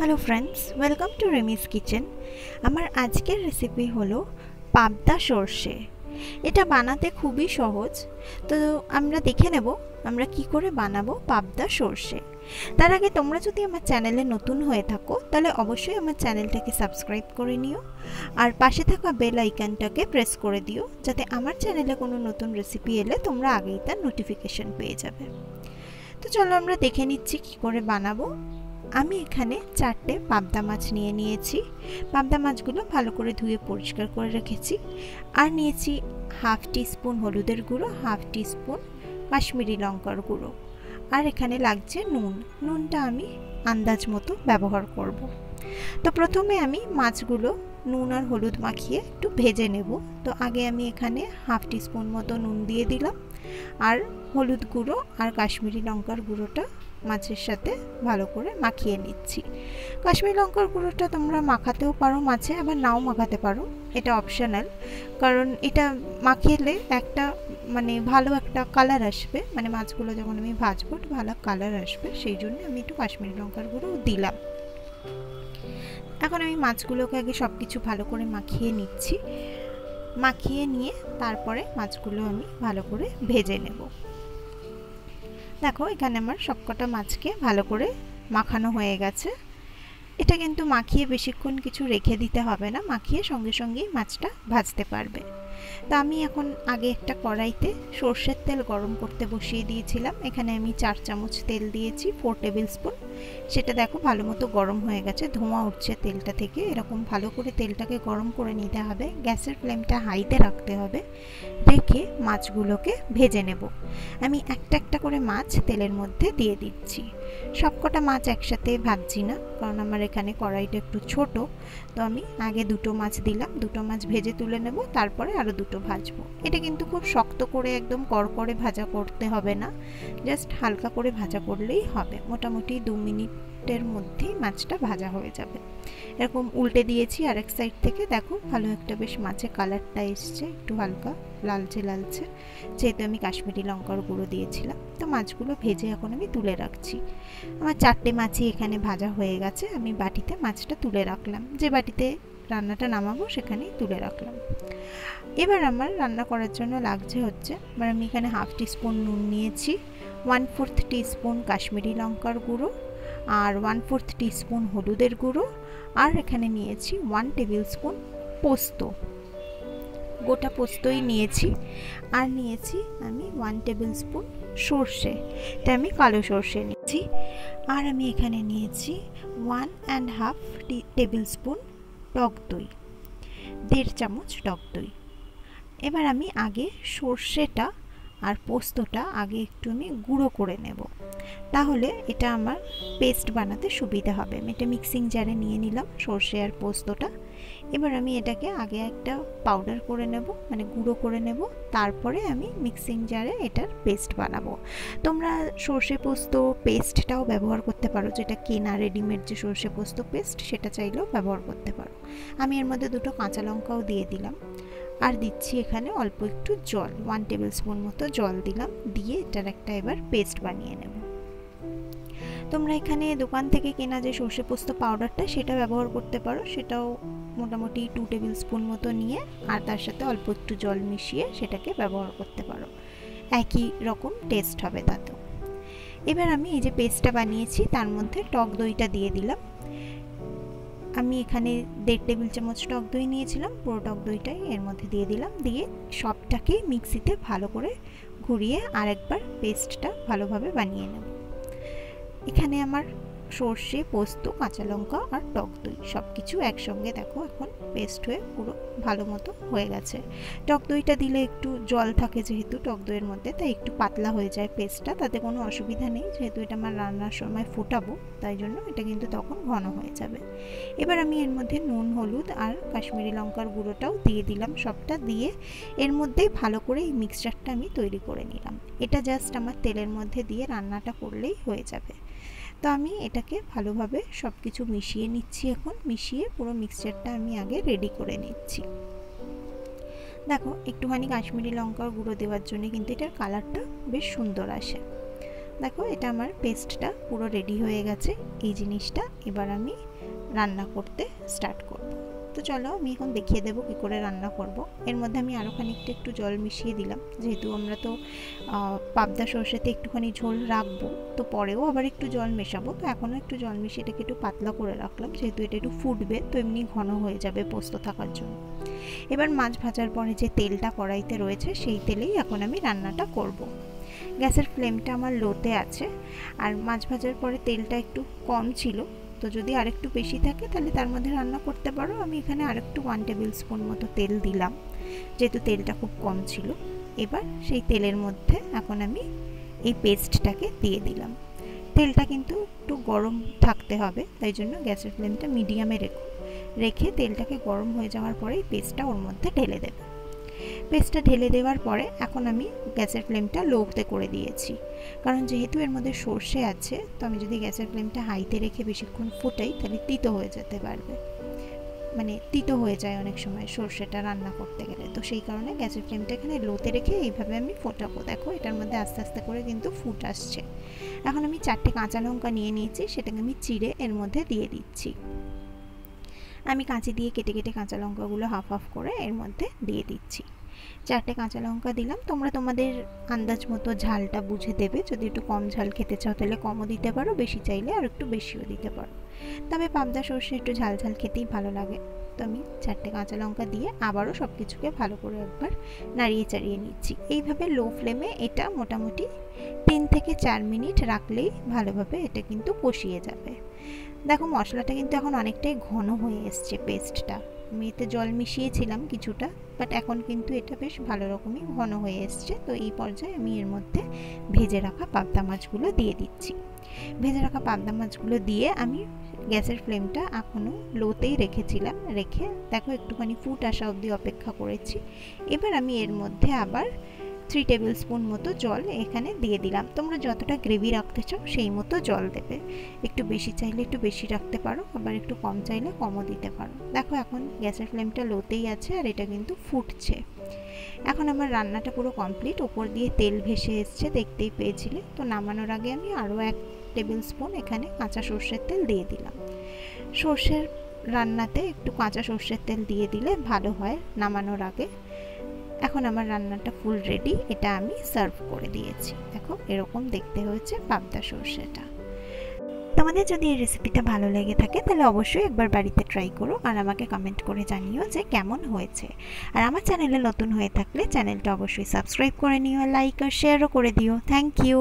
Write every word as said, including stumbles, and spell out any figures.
Hello friends, welcome to रेमिज kitchen. आमार आजकेर recipe hello पाबदा सर्षे। एटा बनाते खूबी सहज, तो आमरा देखे नेब आमरा कि करे बानाबो पाबदा सर्षे। तार आगे तोमरा जोदि आमार चैनेले नतून हये थाको ताहले अवश्यई आमार चैनेलटाके सबस्क्राइब करे निओ आर पाशे थाका बेल आइकनटाके प्रेस करे दिओ, जाते आमार चैनेले कोनो नतून रेसिपि एले तोमरा आगेई तार नोटिफिकेशन पेये जाबे। तो चलो आमरा देखे निच्छि कि करे बानाबो। आमी एखाने चारटे पाबदा माछ निये नियेछि। पाबदा माछगुलो भालो करे धुए परिष्कार करे रेखेछि आर नियेछि हाफ टी स्पुन हलुदेर गुड़ो, हाफ टी स्पुन काश्मीरी लंकार गुड़ो आर एखाने लागछे नुन। नुनटा आमी आंदाज मतो व्यवहार करब। तो प्रथमे आमी माछगुलो नुन और हलुद माखिए एकटु भेजे नेब। तो आगे आमी एखाने हाफ टी स्पुन मतो नुन दिए दिलाम आर हलुद गुड़ो और काश्मीरी लंकार गुड़ोटा माछेर साथे भालो करे माखिए निচ্ছি। काश्मीरी लंकार गुड़ोटा तोमरा माखातेও पारो माছে, आबार नाও माखाते पारो, এটা অপশনাল। কারণ এটা মাখিয়েলে একটা মানে ভালো একটা কালার আসবে, মানে মাছগুলো যখন আমি ভাজবো ভালো কালার আসবে, সেই জন্য আমি একটু কাশ্মীরি লঙ্কার গুঁড়ো দিলাম। এখন আমি মাছগুলোকে আগে সবকিছু ভালো করে মাখিয়ে নিচ্ছি। মাখিয়ে নিয়ে তারপরে মাছগুলো আমি ভালো করে ভেজে নেব। देखो एखाने आमार सबकटा माछके भालो करे माखानो हये गेछे। एटा किन्तु माखिए बेशिक्षण किछु रेखे दिते हबे ना, माखिए संगे संगे माछटा भाजते पारबे। तो आमी एखन आगे एकटा कड़ाइते सर्षेर तेल गरम करते बसिए दिएछिलाम। एखाने आमी चार चामच तेल दिएछि, फोर टेबिल स्पुन। सेटा देखो भालोमतो गरम हये गेछे, धोंया उठछे तेलटा थेके। एरकम भालो करे तेलटाके गरम करे निते हबे। ग्यासेर फ्लेमटा हाईते राखते हबे, रेखे माछगुलोके भेजे नेब। आमी एकटा एकटा करे माछ तेलेर मध्ये दिए दिচ্ছি। सबकटा माछ एकसाथे भाजছি না, কারণ আমার এখানে কড়াইটা একটু ছোট। তো আমি আগে দুটো মাছ দিলাম, দুটো মাছ ভেজে তুলে নেব, তারপরে আরো দুটো ভাজবো। এটা কিন্তু খুব শক্ত করে একদম করকরে ভাজা করতে হবে না, জাস্ট হালকা করে ভাজা করলেই হবে। মোটামুটি দু মিনিট এর মধ্যে মাছটা ভাজা হয়ে যাবে। এরকম উল্টে দিয়েছি আর এক সাইড থেকে। দেখো ভালো একটা বেশ মাছে কালারটা এসেছে, একটু হালকা লালচে লালচে, যেহেতু আমি কাশ্মীরি লঙ্কার গুঁড়ো দিয়েছিলাম। তো মাছগুলো ভেজে এখন আমি তুলে রাখছি। আমার চারটে মাছই এখানে ভাজা হয়ে গেছে। আমি বাটিতে মাছটা তুলে রাখলাম, যে বাটিতে রান্নাটা নামাবো সেখানেই তুলে রাখলাম। এবার আমার রান্না করার জন্য লাগছে হচ্ছে, এবার আমি এখানে হাফ টি স্পুন নুন নিয়েছি, one fourth teaspoon Kashmiri লঙ্কার গুঁড়ো আর ওয়ান ফোর্থ টি স্পুন হলুদের গুঁড়ো আর এখানে নিয়েছি ওয়ান টেবিল স্পুন পোস্ত, গোটা পোস্তই নিয়েছি। আর নিয়েছি আমি ওয়ান টেবিল স্পুন সর্ষে, এটা আমি কালো সর্ষে নিয়েছি। আর আমি এখানে নিয়েছি one and half tablespoon টক দই, দেড় চামচ টক দই। এবার আমি আগে সর্ষেটা আর পোস্তটা আগে একটু আমি গুঁড়ো করে নেব, তাহলে এটা আমার পেস্ট বানাতে সুবিধা হবে। আমি এটা মিক্সিং জারে নিয়ে নিলাম সর্ষে আর পোস্তটা। এবার আমি এটাকে আগে একটা পাউডার করে নেব, মানে গুঁড়ো করে নেব, তারপরে আমি মিক্সিং জারে এটার পেস্ট বানাবো। তোমরা সর্ষে পোস্ত পেস্টটাও ব্যবহার করতে পারো, যেটা কেনা রেডিমেড যে সর্ষে পোস্ত পেস্ট সেটা চাইলেও ব্যবহার করতে পারো। আমি এর মধ্যে দুটো কাঁচা লঙ্কাও দিয়ে দিলাম আর দিচ্ছি এখানে অল্প একটু জল, ওয়ান টেবিল স্পুন মতো জল দিলাম, দিয়ে এটার একটা এবার পেস্ট বানিয়ে নেব। তোমরা এখানে দোকান থেকে কেনা যে সর্ষে পোস্ত পাউডারটা সেটা ব্যবহার করতে পারো, সেটাও মোটামুটি টু টেবিল স্পুন মতো নিয়ে আর তার সাথে অল্প একটু জল মিশিয়ে সেটাকে ব্যবহার করতে পারো, একই রকম টেস্ট হবে তাতেও। এবার আমি এই যে পেস্টটা বানিয়েছি তার মধ্যে টক দইটা দিয়ে দিলাম। আমি এখানে দেড় টেবিল চামচ টক দই নিয়েছিলাম, পুরো টক দইটাই এর মধ্যে দিয়ে দিলাম, দিয়ে সবটাকে মিক্সিতে ভালো করে ঘুরিয়ে আরেকবার পেস্টটা ভালোভাবে বানিয়ে নেব। এখানে আমার সর্ষে, পোস্ত, কাঁচা লঙ্কা আর টক দই সব কিছু একসঙ্গে দেখো এখন পেস্ট হয়ে পুরো ভালো মতো হয়ে গেছে। টক দইটা দিলে একটু জল থাকে যেহেতু টক দইয়ের মধ্যে, তাই একটু পাতলা হয়ে যায় পেস্টটা, তাতে কোনো অসুবিধা নেই, যেহেতু এটা আমার রান্নার সময় ফোটাবো তাই জন্য এটা কিন্তু তখন ঘন হয়ে যাবে। এবার আমি এর মধ্যে নুন, হলুদ আর কাশ্মীরি লঙ্কার গুঁড়োটাও দিয়ে দিলাম, সবটা দিয়ে এর মধ্যে ভালো করে এই মিক্সচারটা আমি তৈরি করে নিলাম। এটা জাস্ট আমার তেলের মধ্যে দিয়ে রান্নাটা করলেই হয়ে যাবে। তো আমি এটাকে ভালোভাবে সব কিছু মিশিয়ে নিচ্ছি এখন, মিশিয়ে পুরো মিক্সচারটা আমি আগে রেডি করে নিচ্ছি। দেখো একটুখানি কাশ্মীরি লঙ্কার গুঁড়ো দেওয়ার জন্য কিন্তু এটার কালারটা বেশ সুন্দর আসে। দেখো এটা আমার পেস্টটা পুরো রেডি হয়ে গেছে। এই জিনিসটা এবার আমি রান্না করতে স্টার্ট করব। তো চলো আমি এখন দেখিয়ে দেবো কী করে রান্না করব। এর মধ্যে আমি আরও খানিকটা একটু জল মিশিয়ে দিলাম, যেহেতু আমরা তো পাবদা সরষেতে একটুখানি ঝোল রাখবো, তো পরেও আবার একটু জল মেশাবো। তো এখনও একটু জল মিশিয়ে এটাকে একটু পাতলা করে রাখলাম, যেহেতু এটা একটু ফুটবে, তো এমনি ঘন হয়ে যাবে পোস্ত থাকার জন্য। এবার মাছ ভাজার পরে যে তেলটা কড়াইতে রয়েছে সেই তেলেই এখন আমি রান্নাটা করব। গ্যাসের ফ্লেমটা আমার লোতে আছে, আর মাছ ভাজার পরে তেলটা একটু কম ছিল, তো যদি আরেকটু বেশি থাকে তাহলে তার মধ্যে রান্না করতে পারো। আমি এখানে আরেকটু ওয়ান টেবিল স্পুন মতো তেল দিলাম, যেহেতু তেলটা খুব কম ছিল। এবার সেই তেলের মধ্যে এখন আমি এই পেস্টটাকে দিয়ে দিলাম। তেলটা কিন্তু একটু গরম থাকতে হবে, তাই জন্য গ্যাসের ফ্লেমটা মিডিয়ামে রেখো, রেখে তেলটাকে গরম হয়ে যাওয়ার পরে এই পেস্টটা ওর মধ্যে ঢেলে দেবে। পেস্টটা ঢেলে দেওয়ার পরে এখন আমি গ্যাসের ফ্লেমটা লোতে করে দিয়েছি, কারণ যেহেতু এর মধ্যে সর্ষে আছে, তো আমি যদি গ্যাসের ফ্লেমটা হাইতে রেখে বেশিক্ষণ ফোটাই তাহলে তিতো হয়ে যেতে পারবে, মানে তিতো হয়ে যায় অনেক সময় সর্ষেটা রান্না করতে গেলে। তো সেই কারণে গ্যাসের ফ্লেমটা এখানে লোতে রেখে এইভাবে আমি ফোটাবো। দেখো এটার মধ্যে আস্তে আস্তে করে কিন্তু ফুট আসছে। এখন আমি চারটে কাঁচা লঙ্কা নিয়ে নিয়েছি, সেটাকে আমি চিড়ে এর মধ্যে দিয়ে দিচ্ছি। আমি কাঁচি দিয়ে কেটে কেটে কাঁচা লঙ্কাগুলো হাফ হাফ করে এর মধ্যে দিয়ে দিচ্ছি। চারটে কাঁচা লঙ্কা দিলাম। তোমরা তোমাদের আন্দাজ মতো ঝালটা বুঝে দেবে, যদি একটু কম ঝাল খেতে চাও তাহলে কমও দিতে পারো, বেশি চাইলে আর একটু বেশিও দিতে পারো। তবে পাবদা সরষে একটু ঝাল ঝাল খেতেই ভালো লাগে। তো আমি চারটে কাঁচা লঙ্কা দিয়ে আবারও সব কিছুকে ভালো করে একবার নাড়িয়ে চাড়িয়ে নিচ্ছি। এইভাবে লো ফ্লেমে এটা মোটামুটি তিন থেকে চার মিনিট রাখলেই ভালোভাবে এটা কিন্তু কষিয়ে যাবে। দেখো মশলাটা কিন্তু এখন অনেকটাই ঘন হয়ে এসছে পেস্টটা। আমি এতে জল মিশিয়েছিলাম কিছুটা, বাট এখন কিন্তু এটা বেশ ভালো রকমই ঘন হয়ে এসছে। তো এই পর্যায়ে আমি এর মধ্যে ভেজে রাখা পাবদা মাছগুলো দিয়ে দিচ্ছি। ভেজে রাখা পাবদা মাছগুলো দিয়ে আমি গ্যাসের ফ্লেমটা এখনও লোতেই রেখেছিলাম, রেখে দেখো একটুখানি ফুট আসা অবধি অপেক্ষা করেছি। এবার আমি এর মধ্যে আবার থ্রি টেবিল স্পুন মতো জল এখানে দিয়ে দিলাম। তোমরা যতটা গ্রেভি রাখতে চাও সেই মতো জল দেবে, একটু বেশি চাইলে একটু বেশি রাখতে পারো, আবার একটু কম চাইলে কমও দিতে পারো। দেখো এখন গ্যাসের ফ্লেমটা লোতেই আছে, আর এটা কিন্তু ফুটছে। এখন আমার রান্নাটা পুরো কমপ্লিট। ওপর দিয়ে তেল ভেসে এসছে, দেখতেই পেয়েছিলে। তো নামানোর আগে আমি আরও এক টেবিল স্পুন এখানে কাঁচা সর্ষের তেল দিয়ে দিলাম। সর্ষের রান্নাতে একটু কাঁচা সর্ষের তেল দিয়ে দিলে ভালো হয় নামানোর আগে। এখন আমার রান্নাটা ফুল রেডি, এটা আমি সার্ভ করে দিয়েছি। দেখো এরকম দেখতে হয়েছে পাবদা সরষেটা। তোমাদের যদি এই রেসিপিটা ভালো লেগে থাকে তাহলে অবশ্যই একবার বাড়িতে ট্রাই করো, আর আমাকে কমেন্ট করে জানিও যে কেমন হয়েছে। আর আমার চ্যানেলে নতুন হয়ে থাকলে চ্যানেলটা অবশ্যই সাবস্ক্রাইব করে নিও, লাইক আর শেয়ারও করে দিও। Thank you.